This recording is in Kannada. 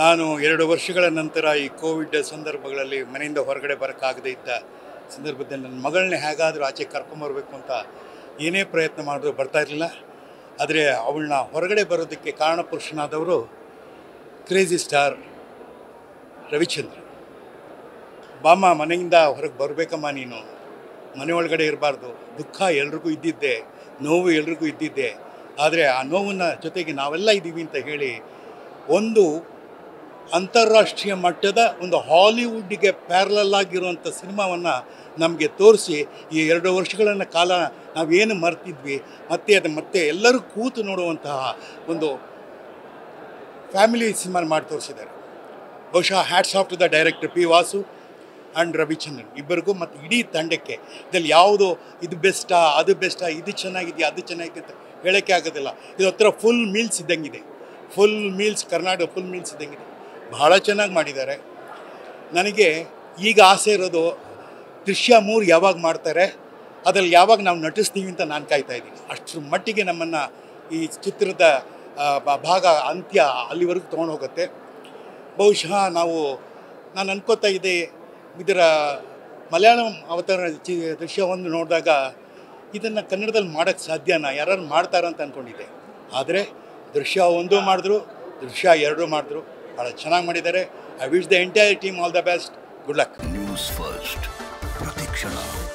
ನಾನು 2 ವರ್ಷಗಳ ನಂತರ ಈ ಕೋವಿಡ್ ಸಂದರ್ಭಗಳಲ್ಲಿ ಮನೆಯಿಂದ ಹೊರಗಡೆ ಬರಕಾಗದೇ ಇದ್ದ ಸಂದರ್ಭದಲ್ಲಿ ನನ್ನ ಮಗಳನ್ನ ಹೇಗಾದರೂ ಆಚೆ ಕರ್ಕೊಂಡು ಬರಬೇಕು ಅಂತ ಏನೇ ಪ್ರಯತ್ನ ಮಾಡಿದ್ರು ಬರ್ತಾ ಇರಲಿಲ್ಲ. ಆದರೆ ಅವಳನ್ನ ಹೊರಗಡೆ ಬರೋದಕ್ಕೆ ಕಾರಣಪುರುಷನಾದವರು ಕ್ರೇಜಿ ಸ್ಟಾರ್ ರವಿಚಂದ್ರ. ಬಾಮ್ಮ ಮನೆಯಿಂದ ಹೊರಗೆ ಬರಬೇಕಮ್ಮ, ನೀನು ಮನೆ ಒಳಗಡೆ ಇರಬಾರ್ದು, ದುಃಖ ಎಲ್ರಿಗೂ ಇದ್ದಿದ್ದೆ, ನೋವು ಎಲ್ರಿಗೂ ಇದ್ದಿದ್ದೆ, ಆದರೆ ಆ ನೋವಿನ ಜೊತೆಗೆ ನಾವೆಲ್ಲ ಇದ್ದೀವಿ ಅಂತ ಹೇಳಿ ಒಂದು ಅಂತಾರಾಷ್ಟ್ರೀಯ ಮಟ್ಟದ ಒಂದು ಹಾಲಿವುಡ್ಗೆ ಪ್ಯಾರಲಲ್ ಆಗಿರುವಂಥ ಸಿನಿಮಾವನ್ನು ನಮಗೆ ತೋರಿಸಿ ಈ 2 ವರ್ಷಗಳನ್ನು ಕಾಲ ನಾವೇನು ಮರ್ತಿದ್ವಿ ಮತ್ತೆ ಎಲ್ಲರೂ ಕೂತು ನೋಡುವಂತಹ ಒಂದು ಫ್ಯಾಮಿಲಿ ಸಿನಿಮಾ ಮಾಡಿ ತೋರಿಸಿದ್ದಾರೆ. ಬಹುಶಃ hats off to the director P Vasu and Ravichandran ಇಬ್ಬರಿಗೂ ಮತ್ತು ಇಡೀ ತಂಡಕ್ಕೆ. ಇದರಲ್ಲಿ ಯಾವುದು ಇದು ಬೆಸ್ಟಾ ಅದು ಬೆಸ್ಟಾ, ಇದು ಚೆನ್ನಾಗಿದೆಯಾ ಅದು ಚೆನ್ನಾಗಿದೆ ಅಂತ ಹೇಳೋಕ್ಕೆ ಆಗೋದಿಲ್ಲ. ಇದು ಹತ್ರ ಫುಲ್ ಮೀಲ್ಸ್ ಇದ್ದಂಗಿದೆ, full meals Karnataka full meals ಇದ್ದಂಗಿದೆ. ಭಾಳ ಚೆನ್ನಾಗಿ ಮಾಡಿದ್ದಾರೆ. ನನಗೆ ಈಗ ಆಸೆ ಇರೋದು ದೃಶ್ಯ 3 ಯಾವಾಗ ಮಾಡ್ತಾರೆ, ಅದರಲ್ಲಿ ಯಾವಾಗ ನಾವು ನಟಿಸ್ತೀವಿ ಅಂತ ನಾನು ಕಾಯ್ತಾಯಿದ್ದೀನಿ. ಅಷ್ಟರ ಮಟ್ಟಿಗೆ ನಮ್ಮನ್ನು ಈ ಚಿತ್ರದ ಭಾಗ ಅಂತ್ಯ ಅಲ್ಲಿವರೆಗೂ ತೊಗೊಂಡು ಹೋಗುತ್ತೆ. ಬಹುಶಃ ನಾನು ಅನ್ಕೋತಾ ಇದ್ದೆ, ಇದರ ಮಲಯಾಳಂ ಅವತಾರ ದೃಶ್ಯವನ್ನು ನೋಡಿದಾಗ ಇದನ್ನು ಕನ್ನಡದಲ್ಲಿ ಮಾಡೋಕ್ಕೆ ಸಾಧ್ಯನಾ, ಯಾರು ಮಾಡ್ತಾರಂತ ಅಂದ್ಕೊಂಡಿದ್ದೆ. ಆದರೆ ದೃಶ್ಯ 1 ಮಾಡಿದ್ರು, ದೃಶ್ಯ 2 ಮಾಡಿದ್ರು. ಭಾಳ ಚೆನ್ನಾಗಿ ಮಾಡಿದ್ದಾರೆ. I wish the entire team all the best. Good luck. News first ಪ್ರತಿಕ್ಷಣ.